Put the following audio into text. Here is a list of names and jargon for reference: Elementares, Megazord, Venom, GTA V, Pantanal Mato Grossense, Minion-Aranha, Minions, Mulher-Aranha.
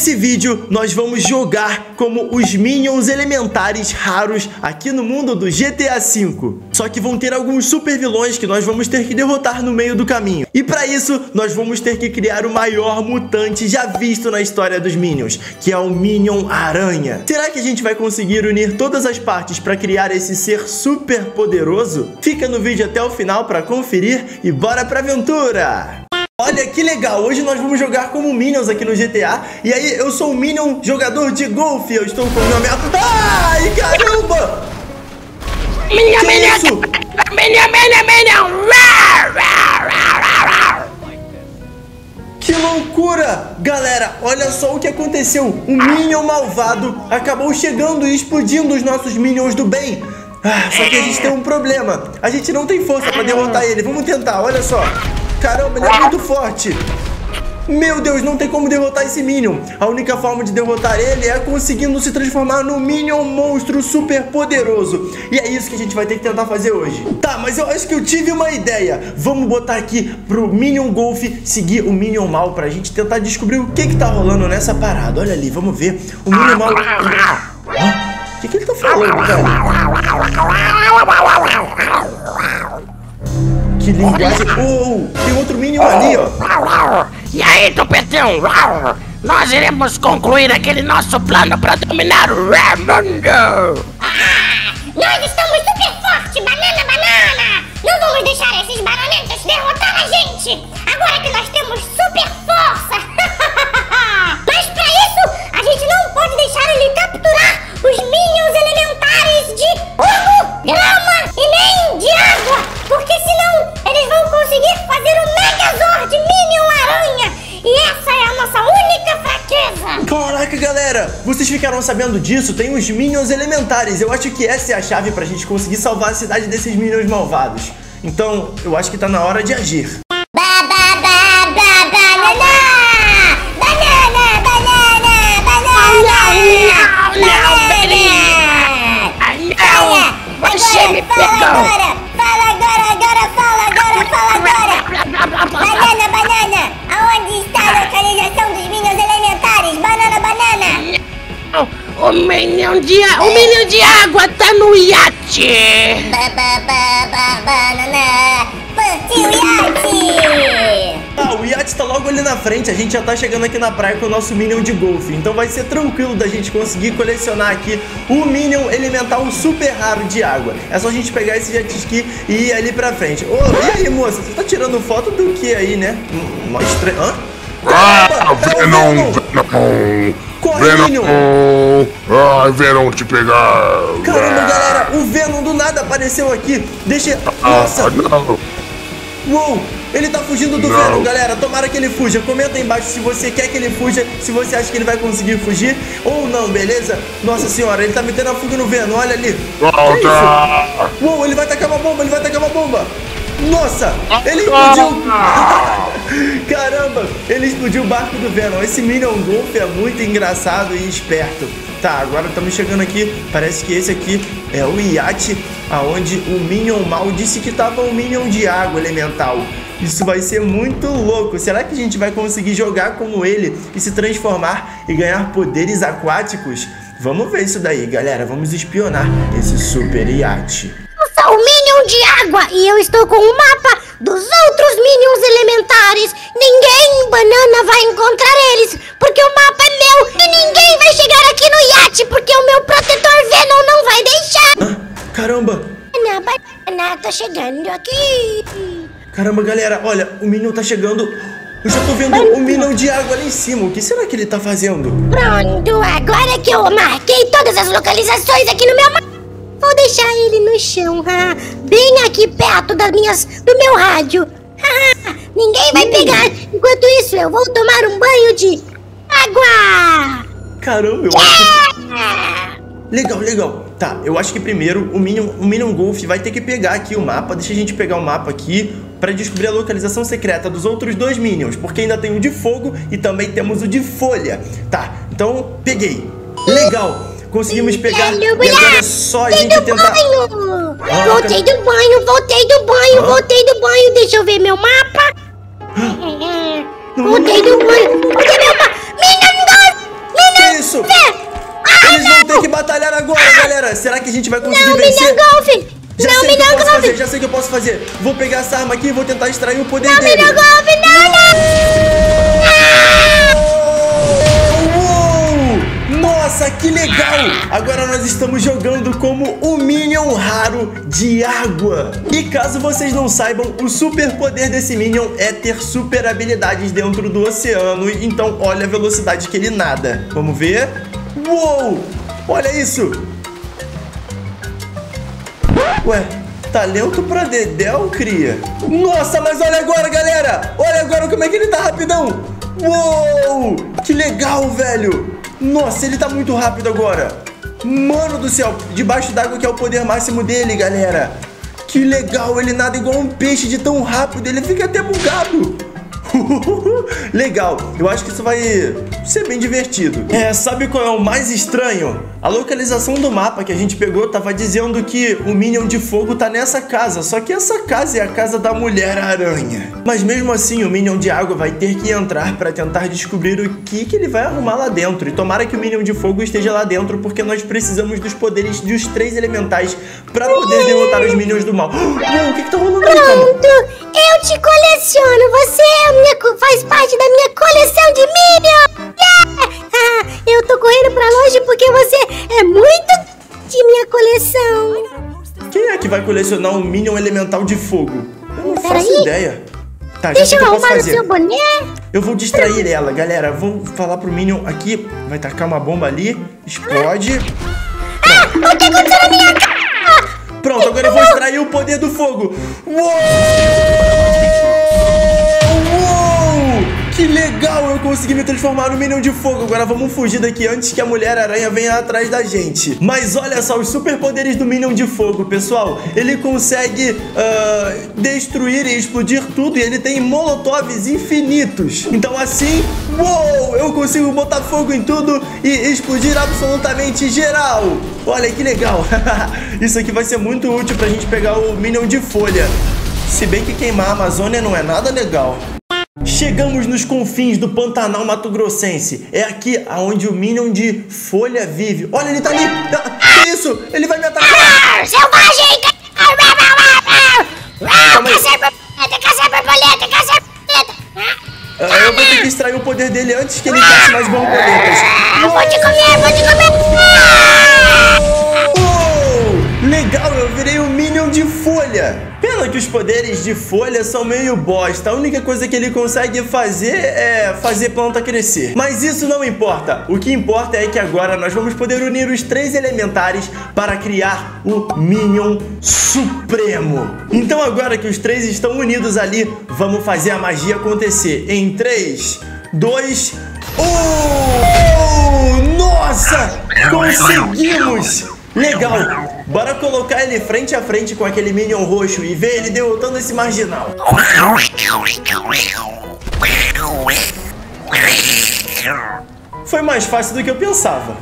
Nesse vídeo, nós vamos jogar como os Minions elementares raros aqui no mundo do GTA V. Só que vão ter alguns super vilões que nós vamos ter que derrotar no meio do caminho. E pra isso, nós vamos ter que criar o maior mutante já visto na história dos Minions, que é o Minion-Aranha. Será que a gente vai conseguir unir todas as partes pra criar esse ser super poderoso? Fica no vídeo até o final pra conferir e bora pra aventura! Olha que legal, hoje nós vamos jogar como Minions aqui no GTA. E aí, eu sou o Minion, jogador de golfe. Eu estou com o meu... Ai, caramba! Minion, Minion, isso? Minion, Minion, Minion. Que loucura! Galera, olha só o que aconteceu. O Minion malvado acabou chegando e explodindo os nossos Minions do bem. Ah, só que a gente tem um problema. A gente não tem força pra derrotar ele. Vamos tentar, olha só. Caramba, ele é muito forte. Meu Deus, não tem como derrotar esse Minion. A única forma de derrotar ele é conseguindo se transformar no Minion monstro super poderoso. E é isso que a gente vai ter que tentar fazer hoje. Tá, mas eu acho que eu tive uma ideia. Vamos botar aqui pro Minion Golf seguir o Minion Mal pra gente tentar descobrir o que que tá rolando nessa parada. Olha ali, vamos ver. O Minion Mal... O que que ele tá falando, cara? Que linguagem... Oh, tem outro Minion ali, ó. E aí, tupetão? Nós iremos concluir aquele nosso plano para dominar o mundo. Nós estamos super fortes, banana, banana. Não vamos deixar esses bananetas derrotar a gente. Agora que nós temos super força. Mas para isso, a gente não pode deixar ele capturar os Minions elementares de fogo, grama e nem de água. Porque senão... eles vão conseguir fazer o Megazord Minion-Aranha. E essa é a nossa única fraqueza. Caraca, galera, vocês ficaram sabendo disso? Tem os Minions elementares. Eu acho que essa é a chave pra gente conseguir salvar a cidade desses Minions malvados. Então, eu acho que tá na hora de agir. O Minion de água tá no iate! Partiu o iate! Ah, o iate tá logo ali na frente. A gente já tá chegando aqui na praia com o nosso Minion de golfe. Então vai ser tranquilo da gente conseguir colecionar aqui o Minion elemental super raro de água. É só a gente pegar esse jet ski e ir ali pra frente. Ô, e aí, moça? Você tá tirando foto do que aí, né? Uma estranha... Hã? Ah, Venom! Corre, Minion! Ai, Venom, te pegar! Caramba, galera, o Venom do nada apareceu aqui! Deixa... Nossa! Uou, ele tá fugindo do Venom, galera! Tomara que ele fuja! Comenta aí embaixo se você quer que ele fuja, se você acha que ele vai conseguir fugir ou não, beleza? Nossa senhora, ele tá metendo a fuga no Venom, olha ali! Uou, ele vai tacar uma bomba, ele vai tacar uma bomba! Nossa, ele explodiu. Caramba, ele explodiu o barco do Venom. Esse Minion Golf é muito engraçado e esperto. Tá, agora estamos chegando aqui. Parece que esse aqui é o iate aonde o Minion Mal disse que tava um Minion de água elemental. Isso vai ser muito louco. Será que a gente vai conseguir jogar como ele e se transformar e ganhar poderes aquáticos? Vamos ver isso daí, galera. Vamos espionar esse super iate. O Minion de água e eu estou com o mapa dos outros Minions elementares. Ninguém, banana, vai encontrar eles, porque o mapa é meu e ninguém vai chegar aqui no iate, porque o meu protetor Venom não vai deixar. Ah, caramba! Banana, tô chegando aqui. Caramba, galera, olha, o Minion tá chegando. Eu já tô vendo o Minion de água ali em cima. O que será que ele tá fazendo? Pronto, agora que eu marquei todas as localizações aqui no meu mapa, vou deixar ele no chão, bem aqui perto do meu rádio. Ninguém vai pegar. Enquanto isso, eu vou tomar um banho de água. Caramba, eu acho que... Legal, legal. Tá, eu acho que primeiro o Minion Golf vai ter que pegar aqui o mapa. Deixa a gente pegar o mapa aqui pra descobrir a localização secreta dos outros dois Minions, porque ainda tem o de fogo e também temos o de folha. Tá, então peguei. Legal. Conseguimos pegar, e agora é só a gente tentar... Voltei do banho, voltei do banho, voltei do banho. Deixa eu ver meu mapa. Voltei do banho. Cadê meu mapa? Minion Golf! Cara, será que a gente vai conseguir vencer? Já sei o que eu posso fazer. Vou pegar essa arma aqui e vou tentar extrair o poder dele. Nossa, que legal! Agora nós estamos jogando como o Minion raro de água. E caso vocês não saibam, o superpoder desse Minion é ter super habilidades dentro do oceano. Então olha a velocidade que ele nada. Vamos ver. Uou! Olha isso! Ué, tá lento pra dedéu, cria? Nossa, mas olha agora, galera! Olha agora como é que ele tá rapidão! Uou! Que legal, velho! Nossa, ele tá muito rápido agora. Mano do céu, debaixo d'água que é o poder máximo dele, galera. Que legal, ele nada igual um peixe de tão rápido. Ele fica até bugado. Legal, eu acho que isso vai ser bem divertido. É, sabe qual é o mais estranho? A localização do mapa que a gente pegou tava dizendo que o Minion de fogo tá nessa casa. Só que essa casa é a casa da Mulher-Aranha. Mas mesmo assim, o Minion de água vai ter que entrar pra tentar descobrir o que ele vai arrumar lá dentro. E tomara que o Minion de fogo esteja lá dentro, porque nós precisamos dos poderes dos 3 elementais pra poder derrotar os Minions do mal. Não, o que tá rolando aí, cara? Pronto, eu te coleciono, você é faz parte da minha coleção de Minions! Yeah! Eu tô correndo pra longe porque você é muito de minha coleção! Quem é que vai colecionar um Minion elemental de fogo? Eu não faço ideia! Tá, deixa eu arrumar o seu boné! Eu vou distrair ela, galera! Vou falar pro Minion aqui, vai tacar uma bomba ali, explode! Ah, o que aconteceu na minha cara? Pronto, agora eu vou extrair o poder do fogo! Uou! Que legal, eu consegui me transformar no Minion de fogo. Agora vamos fugir daqui antes que a Mulher-Aranha venha atrás da gente. Mas olha só, os superpoderes do Minion de fogo, pessoal. Ele consegue destruir e explodir tudo. E ele tem molotovs infinitos. Então assim, uou, eu consigo botar fogo em tudo e explodir absolutamente geral. Olha que legal. Isso aqui vai ser muito útil pra gente pegar o Minion de folha. Se bem que queimar a Amazônia não é nada legal. Chegamos nos confins do Pantanal Mato Grossense. É aqui aonde o Minion de folha vive. Olha, ele tá ali. Que isso? Ele vai me atacar. Selvagem! Eu vou ter que extrair o poder dele antes que ele faça mais borboletas. Vou te comer, vou te comer. Legal, eu virei o Minion de folha. Pena que os poderes de folha são meio bosta. A única coisa que ele consegue fazer é fazer planta crescer. Mas isso não importa. O que importa é que agora nós vamos poder unir os 3 elementares para criar o Minion Supremo. Então agora que os 3 estão unidos ali, vamos fazer a magia acontecer. Em 3, 2, 1. Nossa! Conseguimos! Legal! Bora colocar ele frente a frente com aquele Minion roxo e ver ele derrotando esse marginal. Foi mais fácil do que eu pensava.